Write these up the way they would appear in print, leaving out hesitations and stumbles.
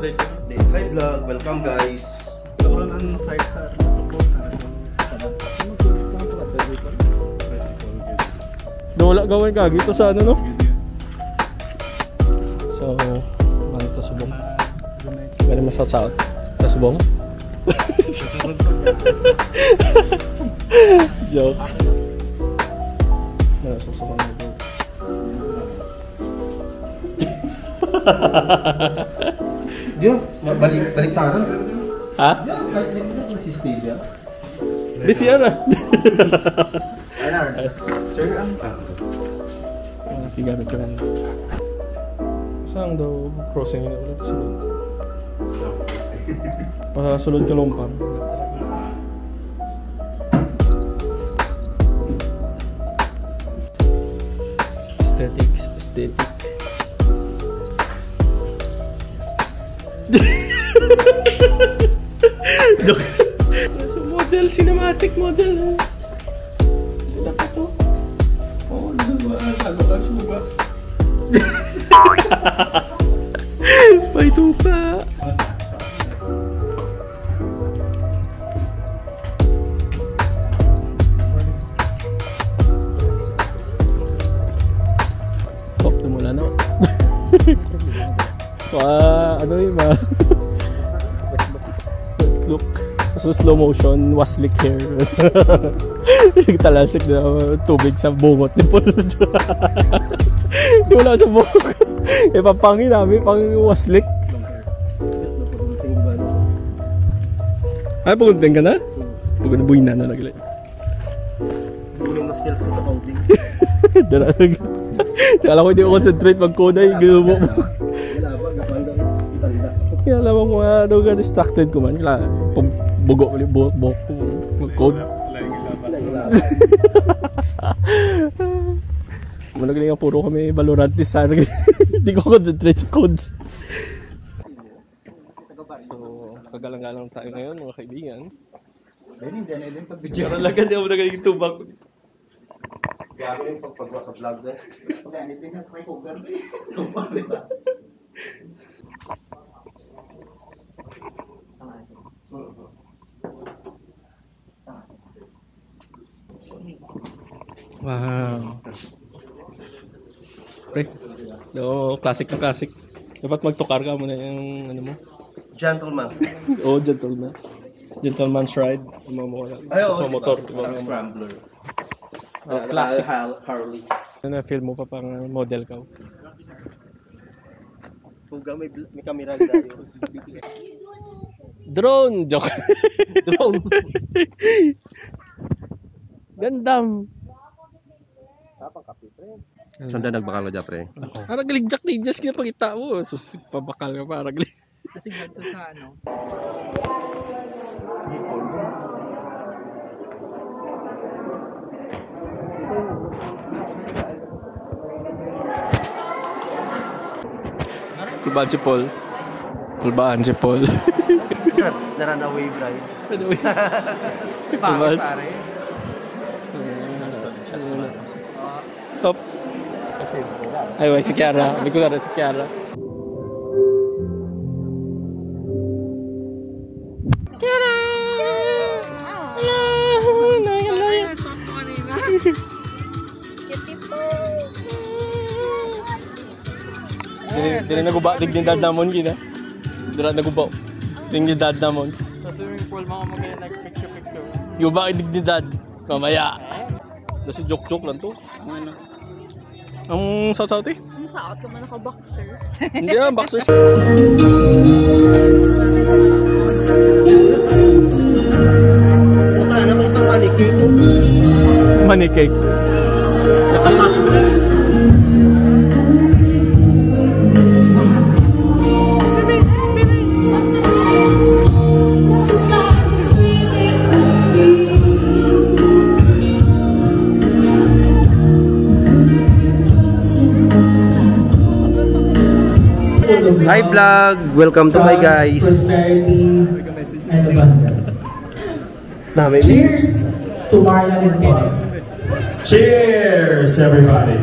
Hi vlog, welcome guys. Sobrang ang sidecar. Nawala gawin ka, gito sa ano no? So, manito subong. Galing masaut-saut. Tasubong. Joke. Nasasubong na ito. Diyo, balik-taran. Ha? Diyo, kahit nagsistay siya. Busy yan ah. Sure ang tigamit ka lang. Saan daw crossing yun ulit? Sulod. Pasulod ka lumpang. Aesthetics, aesthetic. Joke. So model, cinematic model. Dapat to. Oh, diba? Sagot ang suba. Paito pa. Oh, tumula na. Ano yun ba? Look, so slow motion, waslik hair. Talasik na tubig sa bungot ni Paul. Di wala sa bungot. Ipapangin namin, pang waslik. Ay, pagunting ka na? Buhay na nalaglit. Bulong na skills sa counting. Daralag. Kala ko hindi ko concentrate magkunay. Ginubo mo. Kaya alam mo nga daw ka distracted ko man. Kaya bugo ulit buhok ko. Mag-code. Managaling nga puro kami Valorantis sana. Hindi ko concentrate sa codes. So, kagalang-galang tayo ngayon mga kaibigan. Kaya lang hindi ako nagaling tubak. Kaya ako yung pagpagawa sa vlog doon. Kaya hindi pinag-recover doon. Kumpari ba? Wow. Pre, oh, classic na classic. Dapat magtukar ka muna yung ano mo? Gentleman. Oh, gentleman. Gentleman's ride. Ay, oh, so, motor. Diba? Scrambler. Oh, classic. Harley. Na-feel mo pa pang model ka. Puga, may camera tayo. Drone! Joke! Drone! Gandam! Saan na nagbakal mo dyan, pre? Parang galigjack na inyas kinapangita mo. Sus, pabakal ka parang galig. Kasi ganito sa ano? Ibaan si Paul. Ibaan si Paul. Naranaway, bride. Naranaway. Bakit, pare? Stop. Anyway, si Kiara. Hindi ko naran si Kiara. Kiara! Hello! Hello! Hello! Beautiful! Dili naguba. Tignan dadamon gina. Dili naguba. Tignan dadamon. Sa swimming pool mga magaya nag-picture-picture. Di ko ba kinignidad? Mamaya. Kasi joke-joke lang to. Ano? Ang saot-saot eh? Ang saot naman ako, boxers. Hindi naman, boxers. Puta, ano itong money cake? Money cake. Nakamash mo lang. Hi vlog! Welcome to my guys! Cheers to Marlon and Paul! Cheers everybody!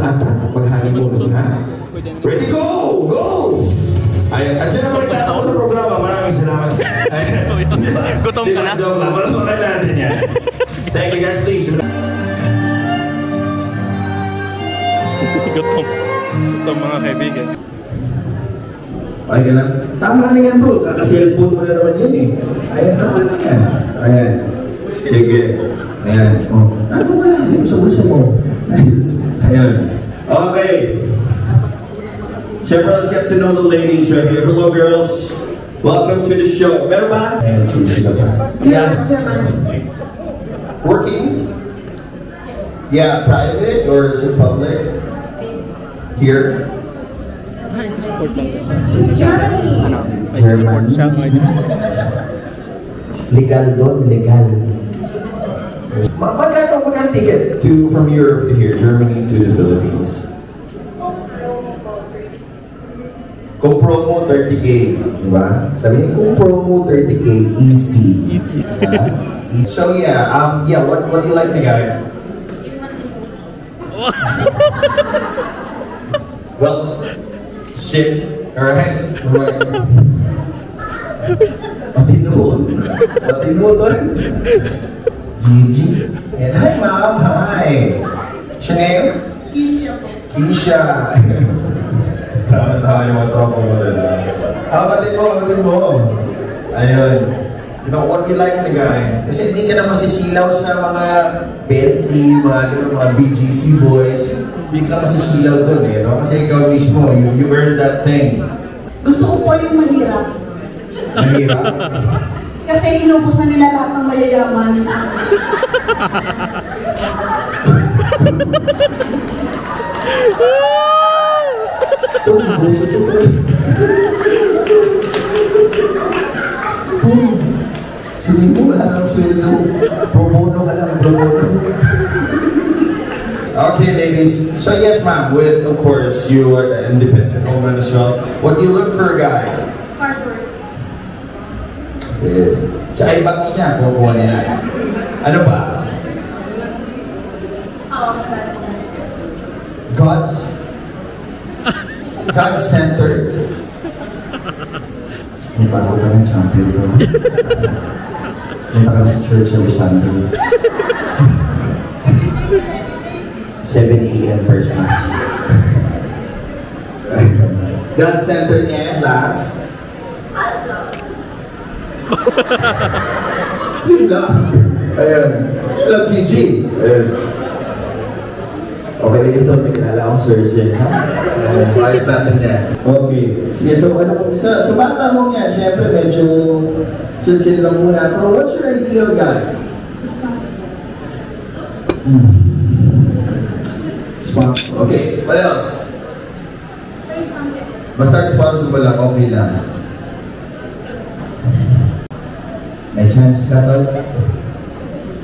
ata mag-honeymoon, ha? Ready, go! Go! Ay, at yun ang pagkata ko sa programa. Maraming salamat. Gutom ka na? Joke lang. Malamunan natin yan. Thank you guys, please. Gutom. Gutom mga kaibigan. Okay lang. Tama na yan, bro. Kaka-cellphone mo na naman yun eh. Ayan, tama na yan. Ayan. Sige. Ayan. Ano ko lang? Ayan, sa mo. Ayan. Okay. Let's get to know the ladies right here. Hello, girls. Welcome to the show. Merma. Yeah. Working? Yeah, private or is it public? Here? Germany. Germany. Legal, don legal. What kind of ticket to from Europe to here, Germany to the Philippines? Compromo 30K, diba? Sabi niya, compromo 30K, easy. Easy. So yeah, what do you like, guy? Well, shit. Alright. Matinoon. Matinoon doon. Gigi. And hi, Mom. Hi. What's your name? Keisha. Keisha. Tama tayo mga tropa mo rin. Kapatid mo, kapatid mo. Ayun. You know, what you like the guy? Kasi hindi ka na masisilaw sa mga Bentley, mga BGC boys. Hindi ka masisilaw dun eh. No? Kasi ikaw mismo, you earned that thing. Gusto ko po yung mahirap. Mahirap? Kasi inubos na nila lahat ng mayayaman. Sige mo, wala kang sweldo. Promono ka lang, promono. Okay, ladies. So yes, ma'am, of course, you are an independent woman as well. What do you look for a guy? Sa i-box niya, kukuha niya na. Ano ba? God-centered. May bago ka ng champion ko. Punta ka sa church every Sunday. 7 AM first mass. God-centered niya, last. Yun lang. Ayan. Yun lang, Gigi. Ayan. Okay na ito. May kinala akong surgeon. Ayan. Ayos natin yan. Okay. Sige, so sa bata mong yan, syempre medyo chill-chill lang muna. Pero what's your ideal guy? Responsible. Okay. What else? Basta responsible lang. Okay lang. May chance ka to?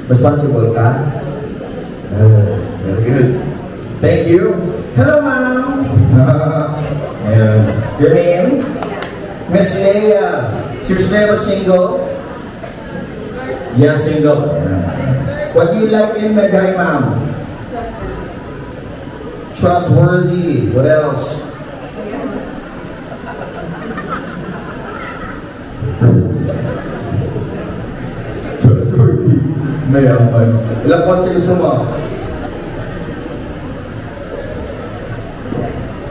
Responsible ka? Very good. Thank you. Hello, ma'am. Your name? Miss Leia. Miss Leia was single? Yeah, single. What do you like in the guy, ma'am? Trustworthy. What else? Mayaman. Ilang kotse gusto mo?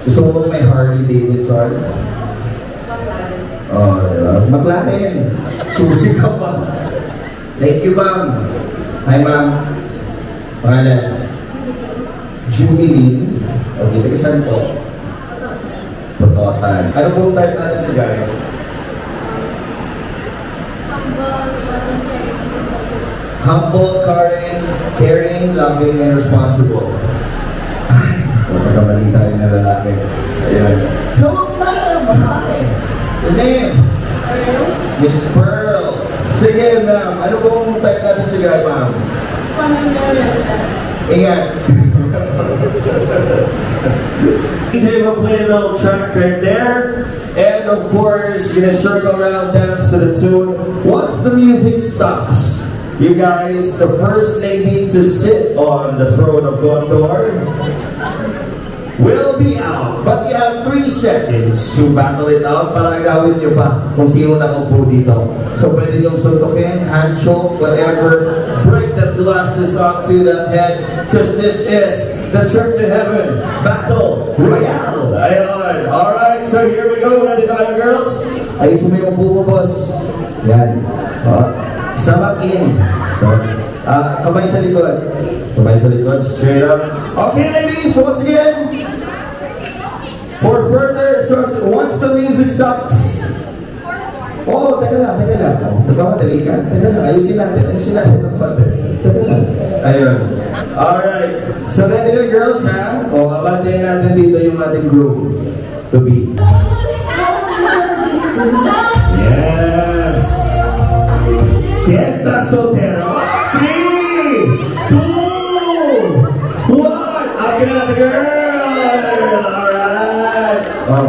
Gusto mo bang may Harley Davidson? Oh, diba? McLaren! Susi ka pa! Thank you, ma'am! Hi, ma'am! Pangalan? Jubilee. Okay, taga saan po? Pototan. Ano pong type natin si Gary? Humble, caring, loving, and responsible. Ay, magkakamali tayo na lalaki. Ayan. Hello, ma'am! Hi! Your name? Pearl. Miss Pearl. Sige, ma'am. Ano pong type natin si guy, ma'am? Ingat. Take a play little track right there. And of course, you're gonna circle around, dance to the tune. Once the music stops, you guys, the first lady to sit on the throne of Gondor will be out. But you have 3 seconds to battle it out para agawin nyo pa kung sino nakaupo dito. So pwede nyong suntukin, handshake, whatever. Break the glasses up to the head because this is the trip to heaven battle royale. Ayan. Alright, so here we go. Ready tayo, girls? Ayusin mo yung bubo, boss. Yan. Stomach in. Kamay sa likod. Kamay sa likod, straight up. Okay, ladies, once again, for further instructions, once the music stops. Oh, teka lang. Nagkamadali ka. Teka lang, ayusin natin ng partner. Teka lang. Ayun. Alright. So, ready na girls, ha? O, abantayin natin dito yung ating group to be. Yes! Kenta Sotero. Another girl! Alright! Wow!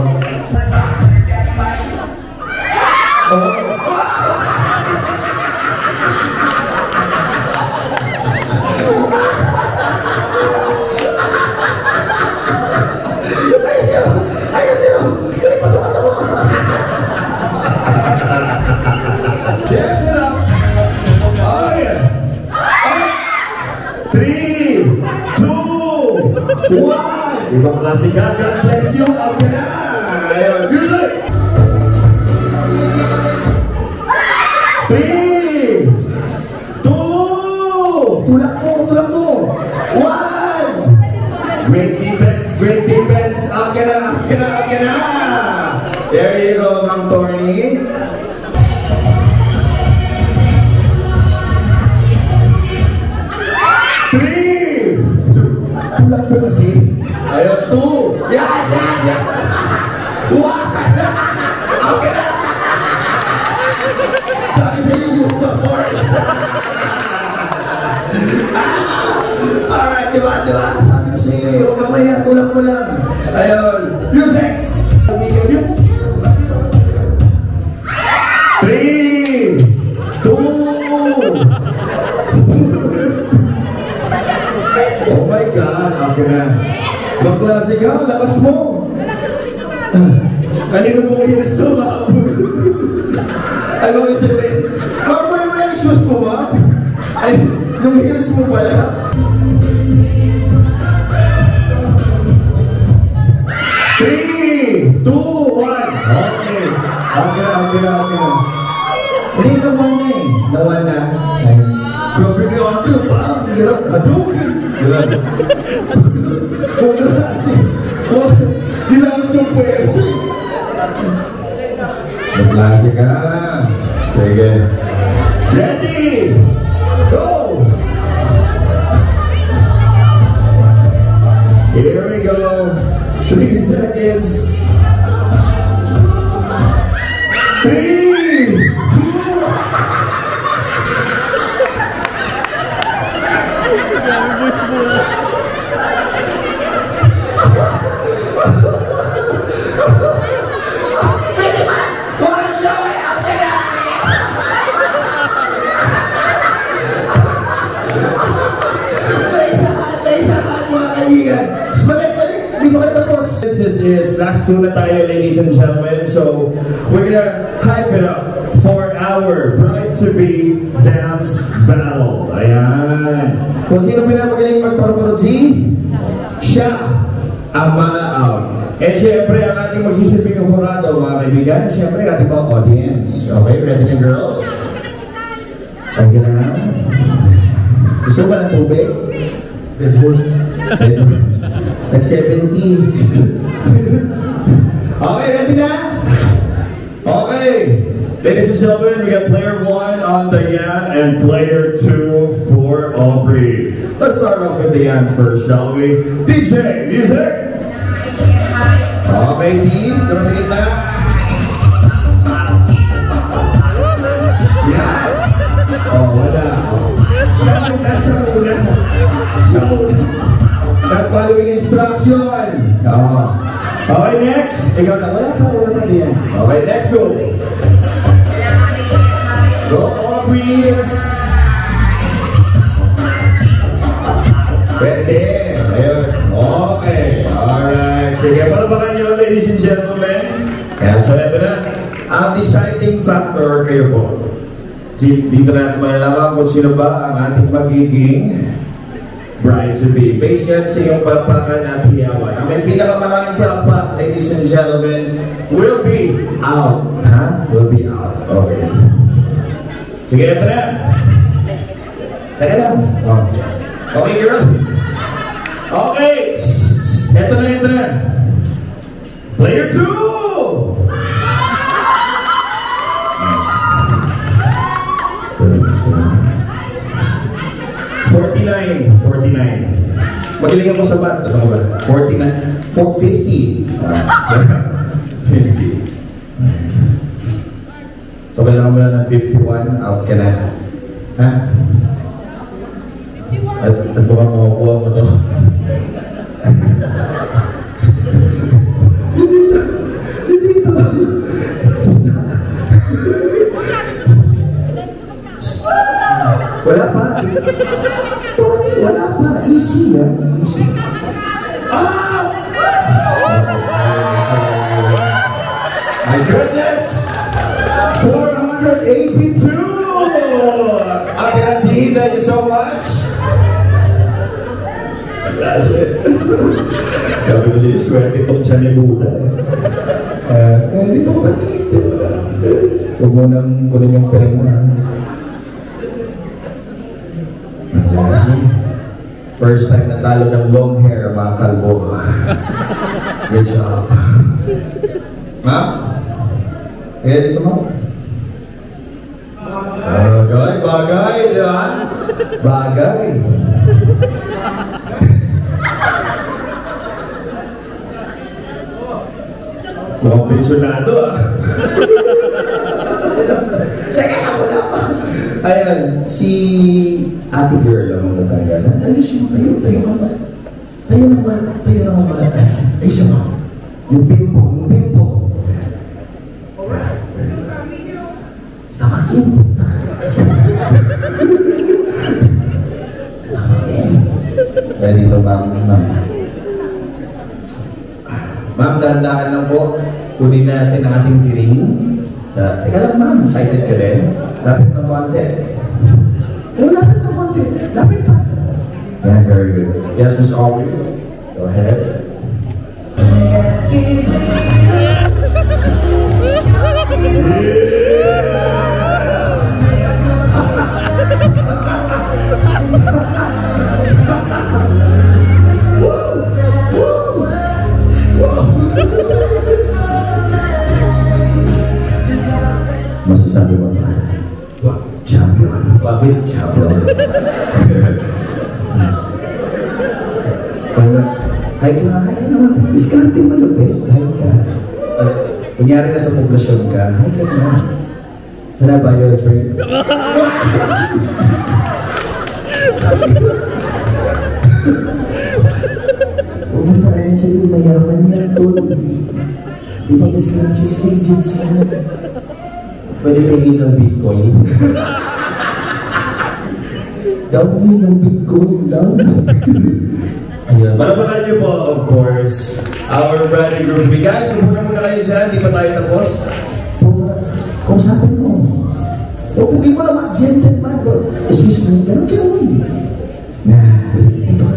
Ibang klase ka, God bless you! Okay na! Ayan, music! 3, 2, tulak mo, 1! Great defense, okay na! There you go, Mang Tornie! Pwede. Ayun. Okay. Alright. Sige, paano ba kayo, ladies and gentlemen? Kaya sa letter na, ang deciding factor kayo po. Dito natin malalaman kung sino ba ang ating magiging bride to be. Based yan sa iyong palakpakan at hiyawan. Ang may pinakamaraming palakpak, ladies and gentlemen, will be out. Ha? Will be out. Okay. Sige, letter na. Sige lang. Okay, girls? Okay. Ito na, ito na. Player 2! $49. Magaling ako sa bat. Ano ba? 49. 450. 50. So, kailangan mo na ng 51. Out ka na. Ha? At baka makakuha mo to. Si Tito. Wala pa. Tony, wala pa. Easy na. Easy. Ah! My goodness! 482! I guarantee, thank you so much. That's it. Sabi ko siya, swerte itong siya ni Buda. Dito ko patingin. Huwag mo nang kunin yung pera mo. First time natalo ng long hair, mga kalbo. Good job. Ma? Kaya dito mo? Bagay, di ba? Bagay. Mukhang pensionado ah. Teka na, wala pa. Ayan, si ate girl ang magtatanggal. Ayos mo, tayo naman. Ay, siya mo. Yung bimbo. Tamakin. Kaya dito, ma'am. Ma'am, dandaan lang po. Kunin natin ang ating piring. Teka lang, ma'am. Excited ka rin? Lapit na konti. Lapit pa. Yeah, very good. Yes, Ms. Aubrey. Go ahead. Masasabi mo ba? Champion. Hay ka naman. Diskarte malupit. Hay ka. Kunyari na sa poblasyon ka. Hay ka naman. Wala ba yung drink? Pumuntaan sa iyo, mayaman niya. Di ba diskarte sa agents ka? Pwede pingin ng Bitcoin. Down. Malabanan niyo po, of course, our brand new group. Guys, muna muna kayo dyan, di pa tayo tapos. Kung sabi mo, pupukin mo naman, gentleman. Excuse me, ganun gano'n. Na, ito ka.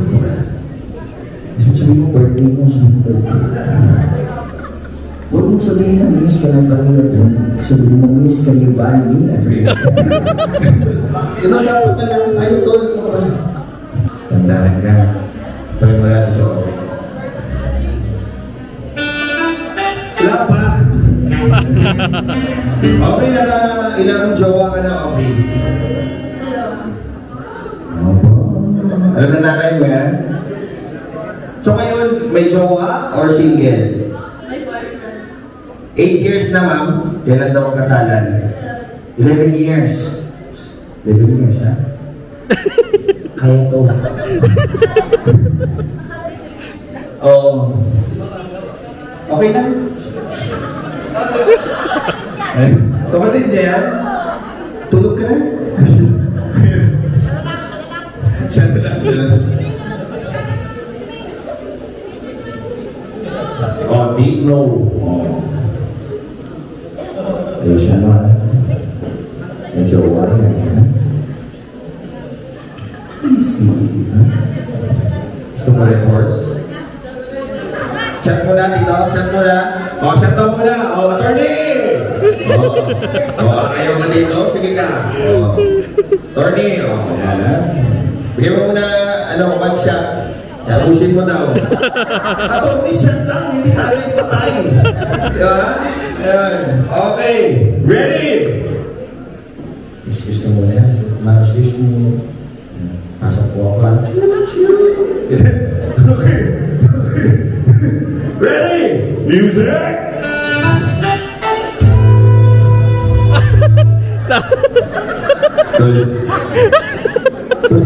Sabi mo, birthday mo, sabi mo, huwag mong sabihin na miss ka ng Bangla doon. Sabihin mo, miss ka yung Bangla. Tinagawag na lang tayo doon. Tandaan ka. Pag mo natin sa okay. Lapa! Aubrey, ilang jowa ka na, Aubrey? Hello. Alam na nanay mo yan? So ngayon, may jowa or single? 8 years na, ma'am. Kailan daw ang kasalan? 11 years. 11 years, ha? Kaya to. Oo. Okay na? Kapatid niya yan? Tulog ka na? Siya na lang. deep road. Gusto mo rin, horse? Check mo na, dito. Check mo na. O, check mo na. O, attorney! O, ayaw mo dito. Sige ka. O, attorney. O, kaya na. Bigyan mo muna, ano, one shot. Tapusin mo daw. Attorney, shot lang. Hindi tayo ipatay. Diba? Okay. Ready? Excuse ka muna yan. Excuse mo. Pasok po ako. Okay. Ready? Music! Kung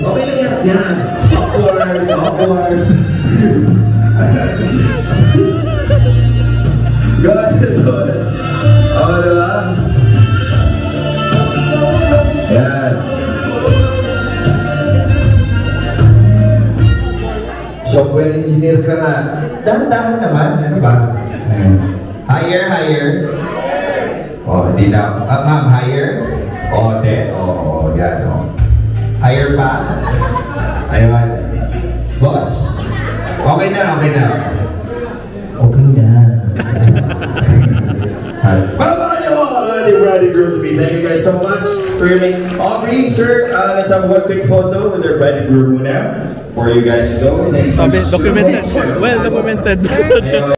Okay lang yan. Yan. Awkward. Awkward. Got it, got it. Oh, diba? Yan. Software engineer ka na. Dahan-dahan naman. Ano ba? Higher, higher. Oh, hindi na. Ma'am, higher. Oh, de. Oh, yan. Higher pa. Ayun. Boss. Okay na, okay na. Okay na. Group to be. Thank you guys so much for your name. Aubrey, sir, let's have one quick photo with our bride and groom now. For you guys to go. Thank you so much. Well documented.